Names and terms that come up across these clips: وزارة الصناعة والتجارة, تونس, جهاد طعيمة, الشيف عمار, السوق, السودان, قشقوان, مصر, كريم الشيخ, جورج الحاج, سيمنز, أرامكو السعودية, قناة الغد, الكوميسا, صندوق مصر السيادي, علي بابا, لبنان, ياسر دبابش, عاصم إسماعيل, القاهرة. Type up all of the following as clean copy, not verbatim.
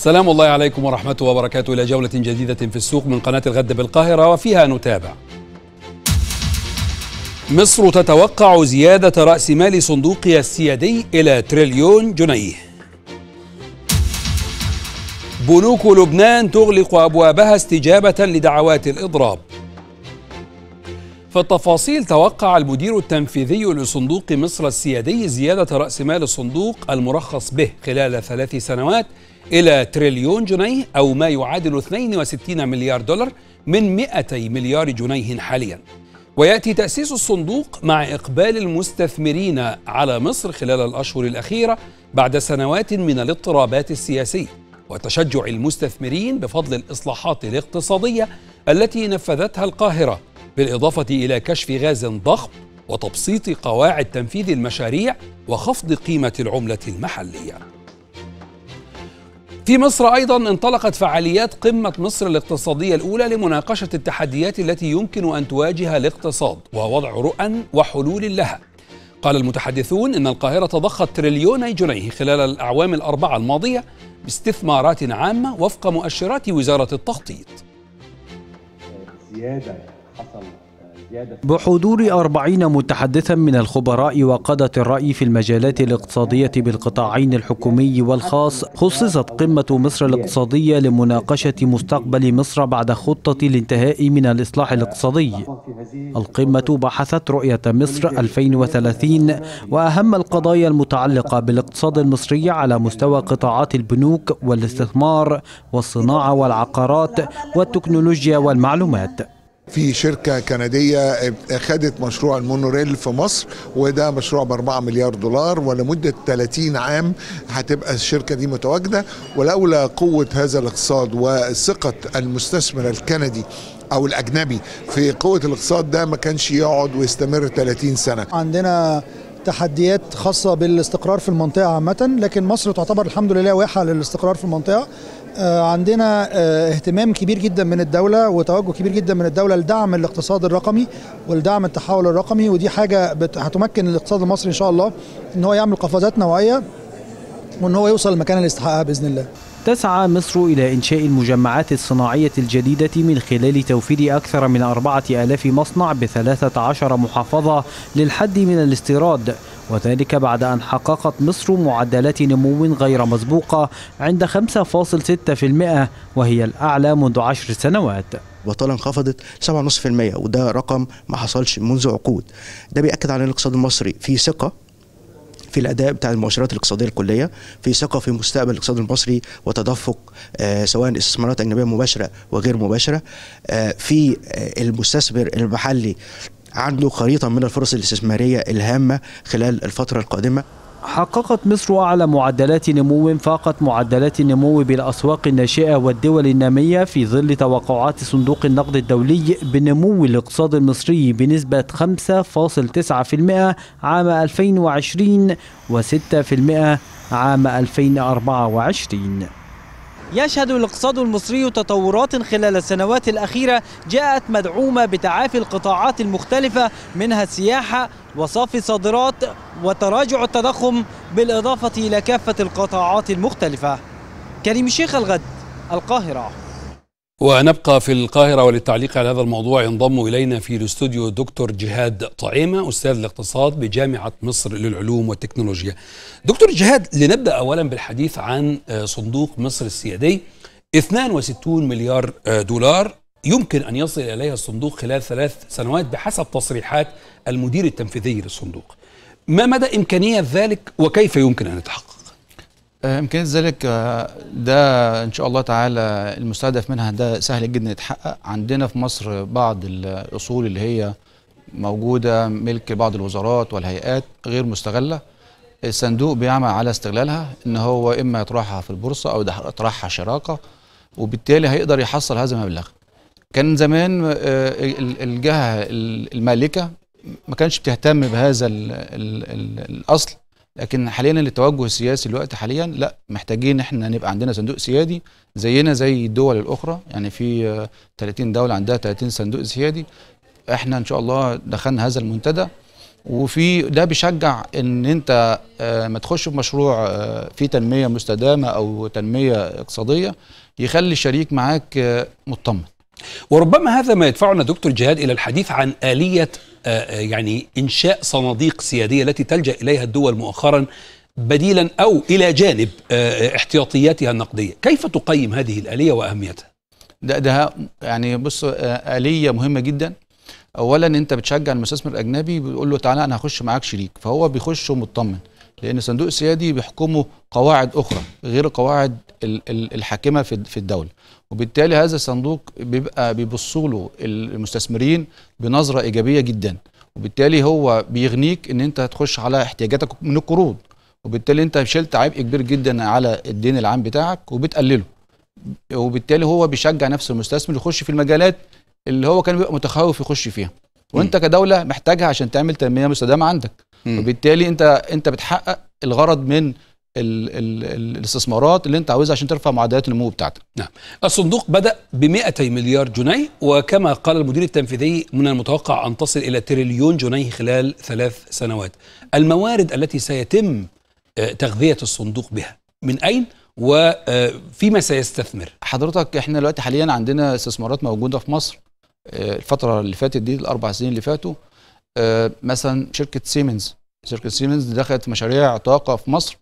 سلام الله عليكم ورحمته وبركاته إلى جولة جديدة في السوق من قناة الغد بالقاهرة، وفيها نتابع: مصر تتوقع زيادة رأس مال صندوقها السيادي إلى تريليون جنيه. بنوك لبنان تغلق أبوابها استجابة لدعوات الإضراب. في التفاصيل، توقع المدير التنفيذي لصندوق مصر السيادي زيادة رأس مال الصندوق المرخص به خلال 3 سنوات إلى تريليون جنيه، أو ما يعادل 62 مليار دولار من 200 مليار جنيه حاليا. ويأتي تأسيس الصندوق مع إقبال المستثمرين على مصر خلال الأشهر الأخيرة بعد سنوات من الاضطرابات السياسية، وتشجع المستثمرين بفضل الإصلاحات الاقتصادية التي نفذتها القاهرة، بالإضافة إلى كشف غاز ضخم وتبسيط قواعد تنفيذ المشاريع وخفض قيمة العملة المحلية. في مصر أيضا انطلقت فعاليات قمة مصر الاقتصادية الأولى لمناقشة التحديات التي يمكن أن تواجه الاقتصاد ووضع رؤى وحلول لها. قال المتحدثون إن القاهرة ضخت تريليوني جنيه خلال الأعوام 4 الماضية باستثمارات عامة وفق مؤشرات وزارة التخطيط. بحضور 40 متحدثا من الخبراء وقادة الرأي في المجالات الاقتصادية بالقطاعين الحكومي والخاص، خصصت قمة مصر الاقتصادية لمناقشة مستقبل مصر بعد خطة الانتهاء من الإصلاح الاقتصادي. القمة بحثت رؤية مصر 2030 وأهم القضايا المتعلقة بالاقتصاد المصري على مستوى قطاعات البنوك والاستثمار والصناعة والعقارات والتكنولوجيا والمعلومات. في شركة كندية أخذت مشروع المونوريل في مصر، وده مشروع ب4 مليار دولار، ولمدة 30 عام هتبقى الشركة دي متواجدة. ولولا قوة هذا الاقتصاد وثقة المستثمر الكندي أو الأجنبي في قوة الاقتصاد ده ما كانش يقعد ويستمر 30 سنة. عندنا تحديات خاصة بالاستقرار في المنطقة عامة، لكن مصر تعتبر الحمد لله واحة للاستقرار في المنطقة. عندنا اهتمام كبير جدا من الدولة وتوجه كبير جدا من الدولة لدعم الاقتصاد الرقمي ولدعم التحول الرقمي، ودي حاجة هتمكن الاقتصاد المصري إن شاء الله إن هو يعمل قفزات نوعية وإن هو يوصل المكان اللي يستحقها بإذن الله. تسعى مصر إلى إنشاء المجمعات الصناعية الجديدة من خلال توفير أكثر من 4000 مصنع ب13 محافظة للحد من الاستيراد، وذلك بعد أن حققت مصر معدلات نمو غير مسبوقة عند 5.6%، وهي الأعلى منذ 10 سنوات. البطالة انخفضت 7.5%، وده رقم ما حصلش منذ عقود. ده بيأكد على الاقتصاد المصري في ثقة في الأداء بتاع المؤشرات الاقتصادية الكلية، في ثقة في مستقبل الاقتصاد المصري وتدفق سواء استثمارات أجنبية مباشرة وغير مباشرة، في المستثمر المحلي عنده خريطة من الفرص الاستثمارية الهامة خلال الفترة القادمة. حققت مصر أعلى معدلات نمو فاقت معدلات النمو بالأسواق الناشئة والدول النامية، في ظل توقعات صندوق النقد الدولي بنمو الاقتصاد المصري بنسبة 5.9% عام 2020 و6% عام 2024. يشهد الاقتصاد المصري تطورات خلال السنوات الأخيرة جاءت مدعومة بتعافي القطاعات المختلفة، منها السياحة وصافي الصادرات وتراجع التضخم، بالإضافة إلى كافة القطاعات المختلفة. كريم الشيخ، الغد، القاهرة. ونبقى في القاهرة، وللتعليق على هذا الموضوع ينضم إلينا في الاستوديو دكتور جهاد طعيمة، أستاذ الاقتصاد بجامعة مصر للعلوم والتكنولوجيا. دكتور جهاد، لنبدأ أولا بالحديث عن صندوق مصر السيادي. 62 مليار دولار يمكن أن يصل إليها الصندوق خلال 3 سنوات بحسب تصريحات المدير التنفيذي للصندوق. ما مدى إمكانية ذلك وكيف يمكن أن يتحقق؟ إمكانية ذلك ده إن شاء الله تعالى المستهدف منها ده سهل جدا يتحقق. عندنا في مصر بعض الأصول اللي هي موجودة ملك بعض الوزارات والهيئات غير مستغلة، الصندوق بيعمل على استغلالها، إن هو إما يطرحها في البورصة أو يطرحها شراكة، وبالتالي هيقدر يحصل هذا المبلغ. كان زمان الجهة المالكة ما كانش بتهتم بهذا الأصل، لكن حاليا للتوجه السياسي الوقت حاليا لا، محتاجين احنا نبقى عندنا صندوق سيادي زينا زي الدول الاخرى. يعني في 30 دوله عندها 30 صندوق سيادي، احنا ان شاء الله دخلنا هذا المنتدى وفي ده بيشجع ان انت ما تخش في مشروع فيه تنميه مستدامه او تنميه اقتصاديه يخلي الشريك معاك مطمن. وربما هذا ما يدفعنا دكتور جهاد الى الحديث عن آلية يعني انشاء صناديق سياديه التي تلجأ اليها الدول مؤخرا بديلا او الى جانب احتياطياتها النقديه، كيف تقيم هذه الآلية واهميتها؟ ده يعني بص، آلية مهمه جدا. اولا انت بتشجع المستثمر الاجنبي، بتقول له تعالى انا هخش معاك شريك، فهو بيخش ومطمن لان الصندوق السيادي بيحكمه قواعد اخرى غير القواعد الحاكمه في الدوله، وبالتالي هذا الصندوق بيبقى بيبصوا له المستثمرين بنظره ايجابيه جدا، وبالتالي هو بيغنيك ان انت هتخش على احتياجاتك من القروض، وبالتالي انت شلت عبء كبير جدا على الدين العام بتاعك وبتقلله، وبالتالي هو بيشجع نفس المستثمر يخش في المجالات اللي هو كان بيبقى متخوف يخش فيها، وانت كدولة محتاجها عشان تعمل تنمية مستدامة عندك، وبالتالي انت بتحقق الغرض من الاستثمارات اللي انت عاوزها عشان ترفع معدلات النمو بتاعتك. نعم. الصندوق بدأ ب 200 مليار جنيه، وكما قال المدير التنفيذي من المتوقع ان تصل الى تريليون جنيه خلال 3 سنوات. الموارد التي سيتم تغذية الصندوق بها من اين؟ وفيما سيستثمر؟ حضرتك احنا دلوقتي حاليا عندنا استثمارات موجوده في مصر الفتره اللي فاتت دي، ال4 سنين اللي فاتوا، مثلا شركه سيمنز دخلت مشاريع طاقه في مصر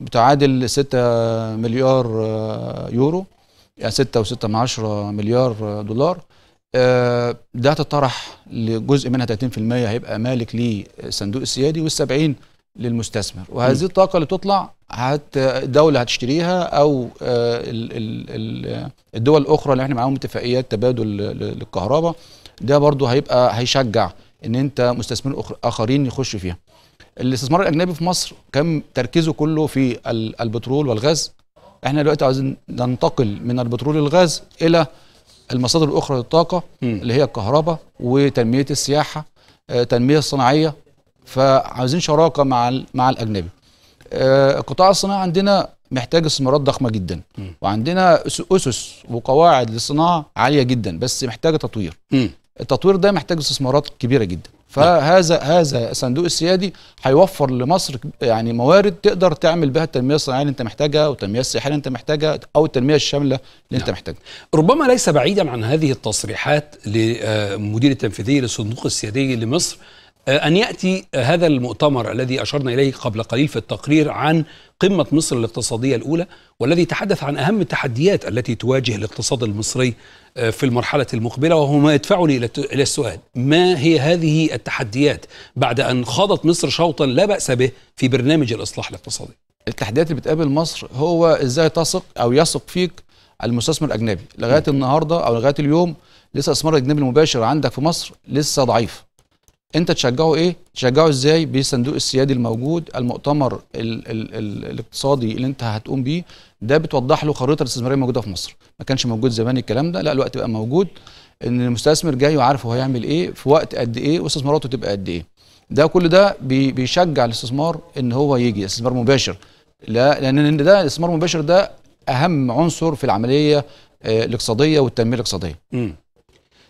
بتعادل 6 مليار يورو، يعني 6.6 مليار دولار. ده تطرح لجزء منها 30% هيبقى مالك ليه الصندوق السيادي وال70 للمستثمر، وهذه الطاقه اللي تطلع الدوله هتشتريها او الدول الاخرى اللي احنا معاهم اتفاقيات تبادل للكهرباء، ده برضو هيبقى هيشجع ان انت مستثمرين اخرين يخشوا فيها. الاستثمار الاجنبي في مصر كان تركيزه كله في البترول والغاز، احنا دلوقتي عايزين ننتقل من البترول والغاز الى المصادر الاخرى للطاقه اللي هي الكهرباء وتنميه السياحه، التنميه الصناعيه، فعاوزين شراكه مع الاجنبي. قطاع الصناعه عندنا محتاج استثمارات ضخمه جدا، وعندنا اسس وقواعد للصناعه عاليه جدا، بس محتاجه تطوير. التطوير ده محتاج استثمارات كبيره جدا، فهذا الصندوق السيادي هيوفر لمصر يعني موارد تقدر تعمل بها التنميه الصناعيه اللي انت محتاجها، والتنميه السياحيه اللي انت محتاجها، او التنميه الشامله اللي انت محتاجها. ربما ليس بعيدا عن هذه التصريحات للمدير التنفيذي للصندوق السيادي لمصر أن يأتي هذا المؤتمر الذي أشرنا إليه قبل قليل في التقرير عن قمة مصر الاقتصادية الأولى، والذي تحدث عن أهم التحديات التي تواجه الاقتصاد المصري في المرحلة المقبلة، وهو ما يدفعني إلى السؤال: ما هي هذه التحديات بعد أن خاضت مصر شوطا لا بأس به في برنامج الإصلاح الاقتصادي؟ التحديات اللي بتقابل مصر هو إزاي تثق أو يثق فيك المستثمر الأجنبي. لغاية النهاردة أو لغاية اليوم لسه الاستثمار الأجنبي المباشر عندك في مصر لسه ضعيف. انت تشجعه ايه؟ تشجعه ازاي؟ بالصندوق السيادي الموجود، المؤتمر الاقتصادي اللي انت هتقوم بيه ده بتوضح له خريطه الاستثماريه الموجوده في مصر. ما كانش موجود زمان الكلام ده، لا الوقت بقى موجود، ان المستثمر جاي وعارف هو هيعمل ايه في وقت قد ايه واستثماراته تبقى قد ايه. ده كل ده بيشجع الاستثمار ان هو يجي استثمار مباشر، لان ده الاستثمار المباشر ده اهم عنصر في العمليه الاقتصاديه والتنميه الاقتصاديه.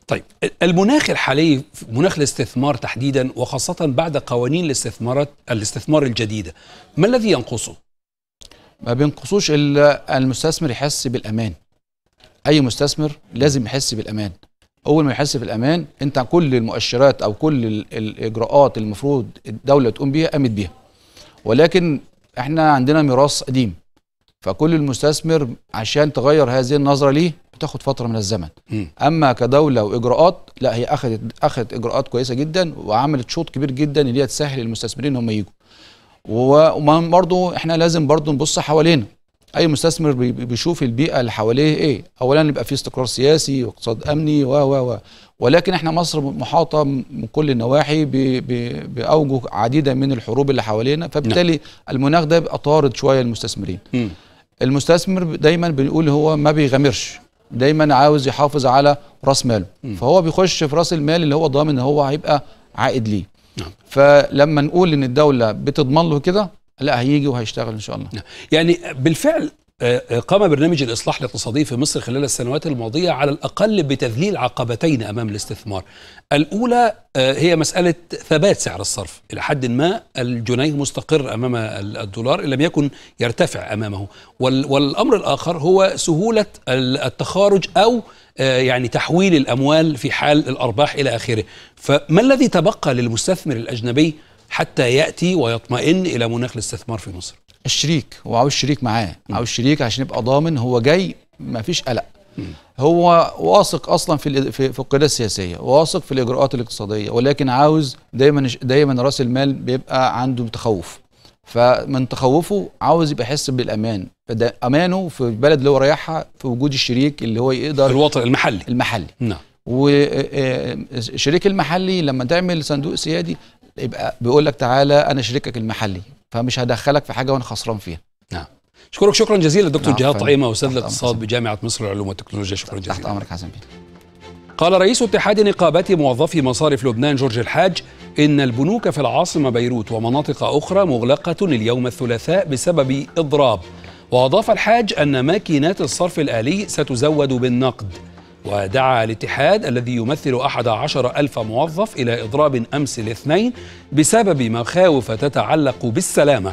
طيب، المناخ الحالي، مناخ الاستثمار تحديدا وخاصة بعد قوانين الاستثمار الجديدة، ما الذي ينقصه؟ ما بينقصوش إلا المستثمر يحس بالأمان. أي مستثمر لازم يحس بالأمان. أول ما يحس بالأمان أنت كل المؤشرات أو كل الإجراءات المفروض الدولة تقوم بيها قامت بيها. ولكن إحنا عندنا ميراث قديم، فكل المستثمر عشان تغير هذه النظرة ليه تاخد فتره من الزمن. اما كدوله واجراءات، لا هي اخذت اجراءات كويسه جدا وعملت شوط كبير جدا اللي هي تسهل المستثمرين هم يجوا. وبرضه احنا لازم برضه نبص حوالينا. اي مستثمر بيشوف البيئه اللي حواليه ايه. اولا يبقى في استقرار سياسي واقتصاد امني ولكن احنا مصر محاطه من كل النواحي باوجه عديده من الحروب اللي حوالينا، فبالتالي المناخ ده بيبقى طارد شويه المستثمرين. المستثمر دايما بنقول هو ما بيغامرش، دايما عاوز يحافظ على راس ماله، فهو بيخش في راس المال اللي هو ضامن ان هو هيبقى عائد ليه. فلما نقول ان الدوله بتضمن له كده، لا هيجي وهيشتغل ان شاء الله. يعني بالفعل قام برنامج الإصلاح الاقتصادي في مصر خلال السنوات الماضية على الأقل بتذليل عقبتين أمام الاستثمار. الأولى هي مسألة ثبات سعر الصرف، إلى حد ما الجنيه مستقر أمام الدولار إن لم يكن يرتفع أمامه، والأمر الآخر هو سهولة التخارج أو يعني تحويل الأموال في حال الأرباح إلى آخره. فما الذي تبقى للمستثمر الأجنبي حتى يأتي ويطمئن إلى مناخ الاستثمار في مصر؟ الشريك، هو عاوز شريك معاه، عاوز شريك عشان يبقى ضامن هو جاي ما فيش قلق، هو واثق اصلا في القياده السياسيه، واثق في الاجراءات الاقتصاديه، ولكن عاوز دايما راس المال بيبقى عنده متخوف، فمن تخوفه عاوز يبقى يحس بالامان، فده امانه في البلد اللي هو رايحها في وجود الشريك اللي هو يقدر في الوطن المحلي. نعم. والشريك المحلي لما تعمل صندوق سيادي يبقى بيقول لك تعالى انا شريكك المحلي، فمش هدخلك في حاجه وانا خسران فيها. نعم. اشكرك شكرا جزيلا الدكتور جهاد طعيمة، استاذ الاقتصاد بجامعه مصر للعلوم والتكنولوجيا. شكرا جزيلا. تحت امرك حسن بيه. قال رئيس اتحاد نقابات موظفي مصارف لبنان جورج الحاج ان البنوك في العاصمه بيروت ومناطق اخرى مغلقه اليوم الثلاثاء بسبب اضراب، واضاف الحاج ان ماكينات الصرف الالي ستزود بالنقد، ودعا الاتحاد الذي يمثل 11,000 موظف إلى إضراب أمس الاثنين بسبب مخاوف تتعلق بالسلامة،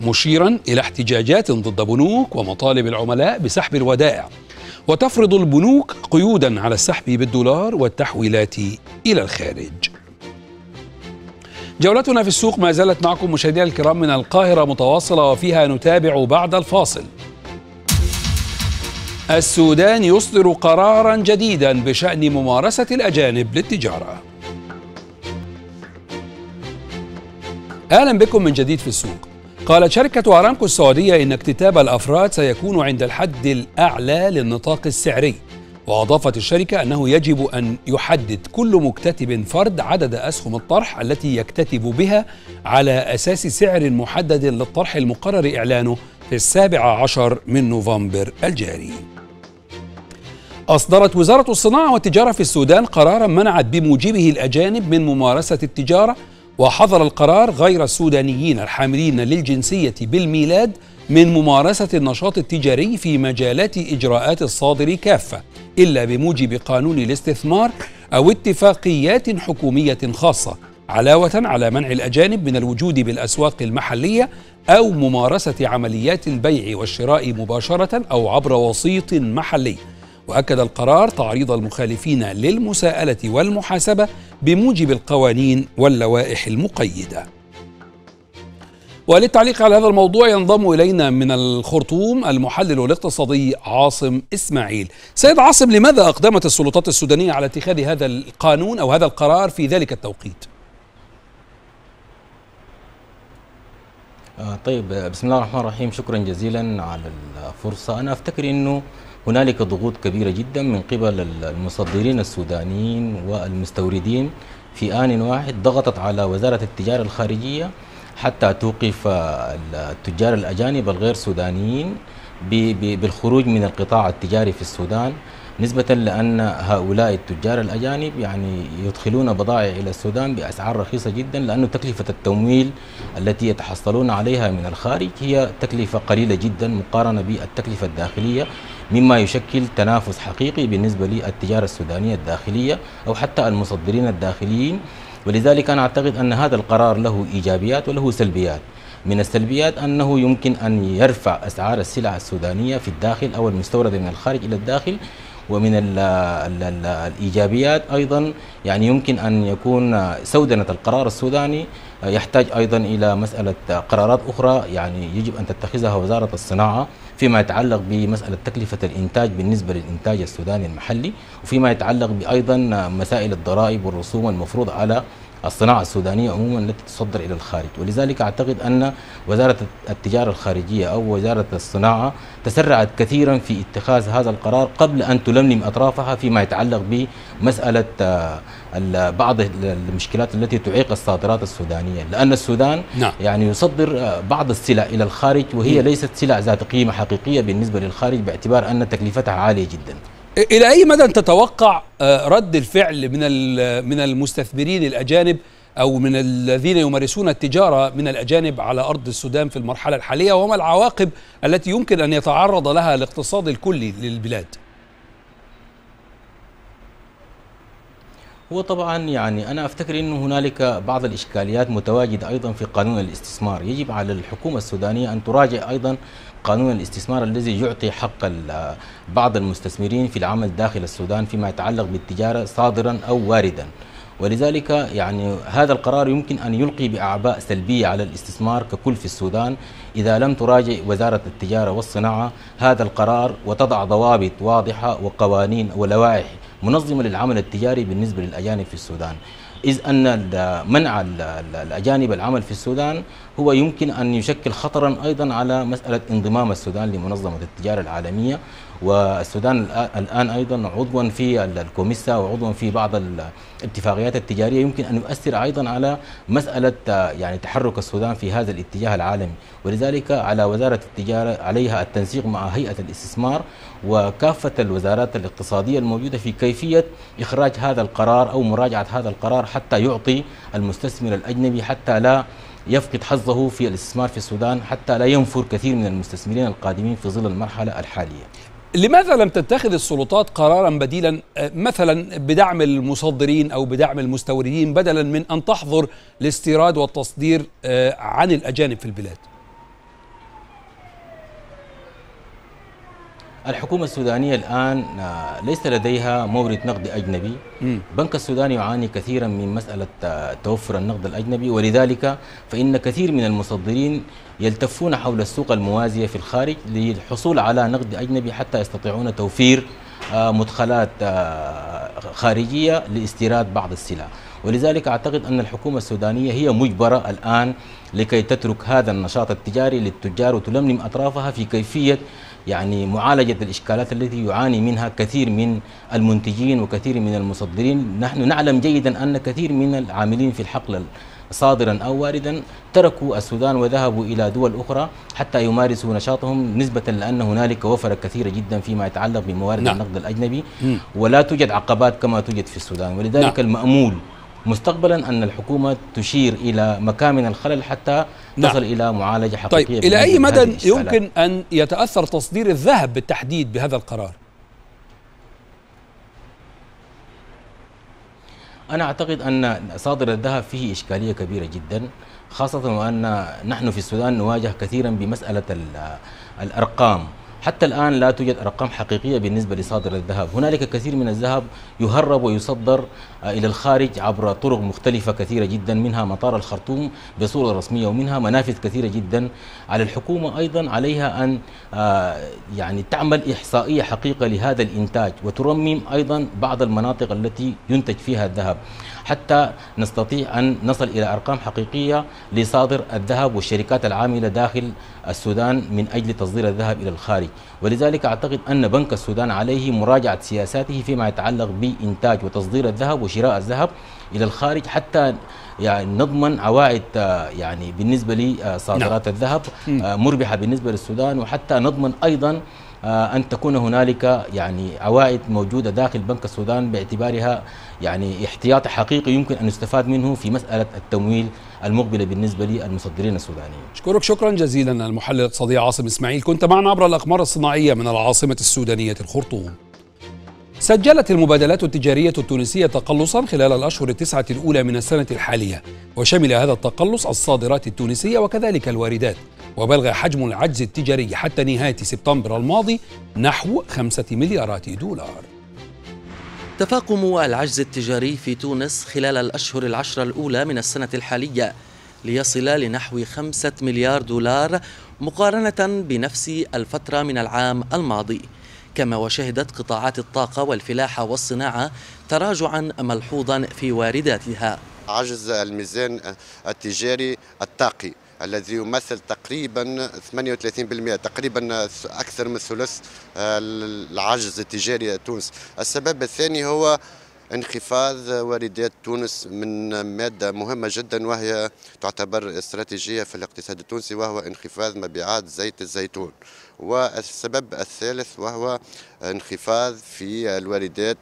مشيرا إلى احتجاجات ضد بنوك ومطالب العملاء بسحب الودائع، وتفرض البنوك قيودا على السحب بالدولار والتحويلات إلى الخارج. جولتنا في السوق ما زالت معكم مشاهدينا الكرام من القاهرة متواصلة، وفيها نتابع بعد الفاصل. السودان يصدر قرارا جديدا بشأن ممارسة الأجانب للتجارة. أهلا بكم من جديد في السوق. قالت شركة أرامكو السعودية إن اكتتاب الأفراد سيكون عند الحد الأعلى للنطاق السعري، وأضافت الشركة أنه يجب أن يحدد كل مكتتب فرد عدد أسهم الطرح التي يكتتب بها على أساس سعر محدد للطرح المقرر إعلانه في 17 نوفمبر الجاري. أصدرت وزارة الصناعة والتجارة في السودان قرارا منعت بموجبه الأجانب من ممارسة التجارة، وحظر القرار غير السودانيين الحاملين للجنسية بالميلاد من ممارسة النشاط التجاري في مجالات إجراءات الصادر كافة إلا بموجب قانون الاستثمار أو اتفاقيات حكومية خاصة، علاوة على منع الأجانب من الوجود بالأسواق المحلية أو ممارسة عمليات البيع والشراء مباشرة أو عبر وسيط محلي. وأكد القرار تعريض المخالفين للمساءلة والمحاسبة بموجب القوانين واللوائح المقيدة. وللتعليق على هذا الموضوع ينضم إلينا من الخرطوم المحلل الاقتصادي عاصم إسماعيل. سيد عاصم، لماذا أقدمت السلطات السودانية على اتخاذ هذا القانون أو هذا القرار في ذلك التوقيت؟ طيب، بسم الله الرحمن الرحيم. شكرا جزيلا على الفرصة. أنا أفتكر أنه هنالك ضغوط كبيرة جدا من قبل المصدرين السودانيين والمستوردين في آن واحد، ضغطت على وزارة التجارة الخارجية حتى توقف التجار الأجانب الغير سودانيين بالخروج من القطاع التجاري في السودان، نسبة لأن هؤلاء التجار الأجانب يعني يدخلون بضائع إلى السودان بأسعار رخيصة جدا، لأن تكلفة التمويل التي يتحصلون عليها من الخارج هي تكلفة قليلة جدا مقارنة بالتكلفة الداخلية، مما يشكل تنافس حقيقي بالنسبة للتجارة السودانية الداخلية أو حتى المصدرين الداخليين. ولذلك أنا أعتقد أن هذا القرار له إيجابيات وله سلبيات. من السلبيات أنه يمكن أن يرفع أسعار السلع السودانية في الداخل أو المستوردة من الخارج إلى الداخل، ومن الإيجابيات أيضا يعني يمكن أن يكون سودنة القرار السوداني يحتاج أيضا إلى مسألة قرارات أخرى يعني يجب أن تتخذها وزارة الصناعة فيما يتعلق بمسألة تكلفة الإنتاج بالنسبة للإنتاج السوداني المحلي، وفيما يتعلق بأيضا مسائل الضرائب والرسوم المفروضة على الصناعة السودانية عموما التي تصدر إلى الخارج. ولذلك أعتقد أن وزارة التجارة الخارجية أو وزارة الصناعة تسرعت كثيرا في اتخاذ هذا القرار قبل أن تلملم أطرافها فيما يتعلق بمسألة بعض المشكلات التي تعيق الصادرات السودانية، لأن السودان يعني يصدر بعض السلع إلى الخارج وهي ليست سلع ذات قيمة حقيقية بالنسبة للخارج باعتبار أن تكلفتها عالية جدا. إلى أي مدى تتوقع رد الفعل من المستثمرين الأجانب أو من الذين يمارسون التجارة من الأجانب على أرض السودان في المرحلة الحالية، وما العواقب التي يمكن أن يتعرض لها الاقتصاد الكلي للبلاد؟ هو طبعا يعني أنا أفتكر أن هنالك بعض الإشكاليات متواجدة أيضا في قانون الاستثمار. يجب على الحكومة السودانية أن تراجع أيضا قانون الاستثمار الذي يعطي حق بعض المستثمرين في العمل داخل السودان فيما يتعلق بالتجارة صادرا أو واردا، ولذلك يعني هذا القرار يمكن أن يلقي بأعباء سلبية على الاستثمار ككل في السودان إذا لم تراجع وزارة التجارة والصناعة هذا القرار وتضع ضوابط واضحة وقوانين ولوائح منظمة للعمل التجاري بالنسبة للأجانب في السودان، إذ أن منع الأجانب العمل في السودان هو يمكن أن يشكل خطرا أيضا على مسألة انضمام السودان لمنظمة التجارة العالمية. والسودان الآن أيضا عضوا في الكوميسا وعضوا في بعض الاتفاقيات التجارية، يمكن أن يؤثر أيضا على مسألة يعني تحرك السودان في هذا الاتجاه العالمي، ولذلك على وزارة التجارة عليها التنسيق مع هيئة الاستثمار وكافة الوزارات الاقتصادية الموجودة في كيفية إخراج هذا القرار أو مراجعة هذا القرار حتى يعطي المستثمر الأجنبي حتى لا يفقد حظه في الاستثمار في السودان، حتى لا ينفر كثير من المستثمرين القادمين في ظل المرحلة الحالية. لماذا لم تتخذ السلطات قرارا بديلا مثلا بدعم المصدرين أو بدعم المستوردين بدلا من أن تحظر الاستيراد والتصدير عن الأجانب في البلاد؟ الحكومة السودانية الآن ليس لديها مورد نقد أجنبي. بنك السودان يعاني كثيرا من مسألة توفر النقد الأجنبي، ولذلك فإن كثير من المصدرين يلتفون حول السوق الموازية في الخارج للحصول على نقد أجنبي حتى يستطيعون توفير مدخلات خارجية لاستيراد بعض السلع، ولذلك أعتقد أن الحكومة السودانية هي مجبرة الآن لكي تترك هذا النشاط التجاري للتجار وتلملم أطرافها في كيفية يعني معالجة الإشكالات التي يعاني منها كثير من المنتجين وكثير من المصدرين. نحن نعلم جيدا أن كثير من العاملين في الحقل صادرا أو واردا تركوا السودان وذهبوا إلى دول أخرى حتى يمارسوا نشاطهم نسبة لأن هنالك وفرة كثيرة جدا فيما يتعلق بموارد النقد الأجنبي، ولا توجد عقبات كما توجد في السودان، ولذلك المأمول مستقبلا أن الحكومة تشير إلى مكامن الخلل حتى تصل إلى معالجة حقيقية. طيب إلى أي مدى يمكن أن يتأثر تصدير الذهب بالتحديد بهذا القرار؟ أنا أعتقد أن صادر الذهب فيه إشكالية كبيرة جدا، خاصة وأن نحن في السودان نواجه كثيرا بمسألة الأرقام. حتى الآن لا توجد أرقام حقيقية بالنسبة لصادر الذهب، هنالك كثير من الذهب يهرب ويصدر إلى الخارج عبر طرق مختلفة كثيرة جدا، منها مطار الخرطوم بصورة رسمية ومنها منافذ كثيرة جدا. على الحكومة أيضا عليها أن يعني تعمل إحصائية حقيقة لهذا الإنتاج وترمم أيضا بعض المناطق التي ينتج فيها الذهب حتى نستطيع أن نصل إلى أرقام حقيقية لصادر الذهب والشركات العاملة داخل السودان من أجل تصدير الذهب إلى الخارج، ولذلك أعتقد أن بنك السودان عليه مراجعة سياساته فيما يتعلق بإنتاج وتصدير الذهب وشراء الذهب إلى الخارج حتى يعني نضمن عوائد يعني بالنسبة لصادرات الذهب مربحة بالنسبة للسودان، وحتى نضمن أيضا أن تكون هنالك يعني عوائد موجودة داخل بنك السودان باعتبارها يعني احتياطي حقيقي يمكن أن نستفاد منه في مسألة التمويل المقبلة بالنسبة للمصدرين السودانيين. أشكرك شكرا جزيلا المحلل الاقتصادي عاصم إسماعيل، كنت معنا عبر الأقمار الصناعية من العاصمة السودانية الخرطوم. سجلت المبادلات التجارية التونسية تقلصا خلال الأشهر التسعة الأولى من السنة الحالية، وشمل هذا التقلص الصادرات التونسية وكذلك الواردات، وبلغ حجم العجز التجاري حتى نهاية سبتمبر الماضي نحو 5 مليارات $. تفاقم العجز التجاري في تونس خلال الأشهر العشر الأولى من السنة الحالية ليصل لنحو 5 مليار $، مقارنة بنفس الفترة من العام الماضي، كما وشهدت قطاعات الطاقة والفلاحة والصناعة تراجعا ملحوظا في وارداتها. عجز الميزان التجاري الطاقي الذي يمثل تقريبا 38%، تقريبا أكثر من ثلث العجز التجاري تونس. السبب الثاني هو انخفاض واردات تونس من مادة مهمة جدا وهي تعتبر استراتيجية في الاقتصاد التونسي، وهو انخفاض مبيعات زيت الزيتون. والسبب الثالث وهو انخفاض في الواردات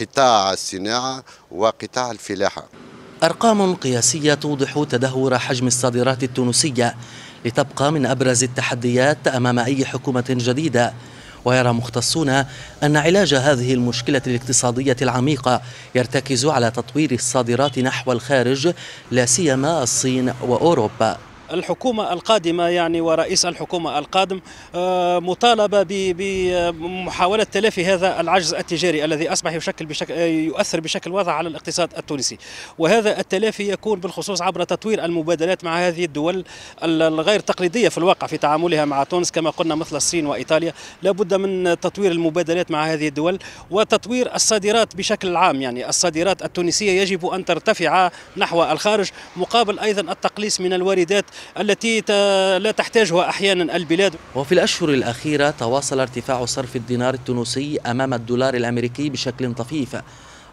قطاع الصناعة وقطاع الفلاحة. أرقام قياسية توضح تدهور حجم الصادرات التونسية لتبقى من أبرز التحديات أمام أي حكومة جديدة، ويرى مختصون أن علاج هذه المشكلة الاقتصادية العميقة يرتكز على تطوير الصادرات نحو الخارج لا سيما الصين وأوروبا. الحكومة القادمة يعني ورئيس الحكومة القادم مطالبة بمحاولة تلافي هذا العجز التجاري الذي أصبح يؤثر بشكل واضح على الاقتصاد التونسي، وهذا التلافي يكون بالخصوص عبر تطوير المبادلات مع هذه الدول الغير تقليدية في الواقع في تعاملها مع تونس كما قلنا مثل الصين وإيطاليا. لابد من تطوير المبادلات مع هذه الدول وتطوير الصادرات بشكل عام، يعني الصادرات التونسية يجب أن ترتفع نحو الخارج مقابل أيضا التقليص من الواردات التي لا تحتاجها أحيانا البلاد. وفي الأشهر الأخيرة تواصل ارتفاع صرف الدينار التونسي أمام الدولار الأمريكي بشكل طفيف،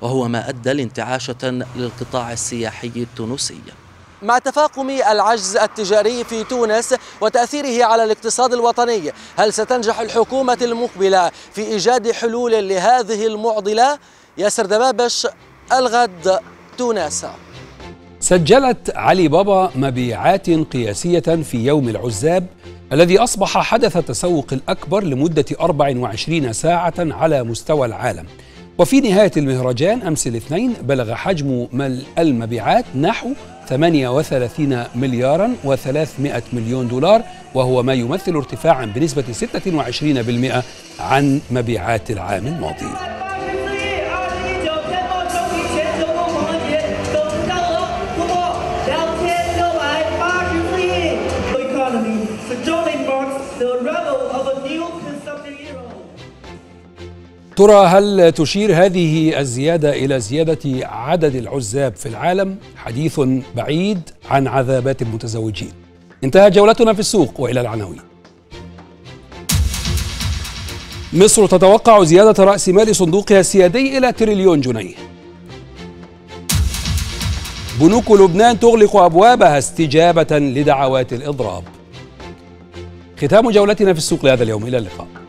وهو ما أدى لانتعاشة للقطاع السياحي التونسي. مع تفاقم العجز التجاري في تونس وتأثيره على الاقتصاد الوطني، هل ستنجح الحكومة المقبلة في إيجاد حلول لهذه المعضلة؟ ياسر دبابش، الغد، تونس. سجلت علي بابا مبيعات قياسية في يوم العزاب الذي أصبح حدث التسوق الأكبر لمدة 24 ساعة على مستوى العالم، وفي نهاية المهرجان أمس الاثنين بلغ حجم المبيعات نحو 38 مليار و300 مليون دولار، وهو ما يمثل ارتفاعا بنسبة 26% عن مبيعات العام الماضي. ترى هل تشير هذه الزيادة إلى زيادة عدد العزاب في العالم؟ حديث بعيد عن عذابات المتزوجين. انتهت جولتنا في السوق وإلى العناوين. مصر تتوقع زيادة رأس مال صندوقها السيادي إلى تريليون جنيه. بنوك لبنان تغلق أبوابها استجابة لدعوات الإضراب. ختام جولتنا في السوق لهذا اليوم، إلى اللقاء.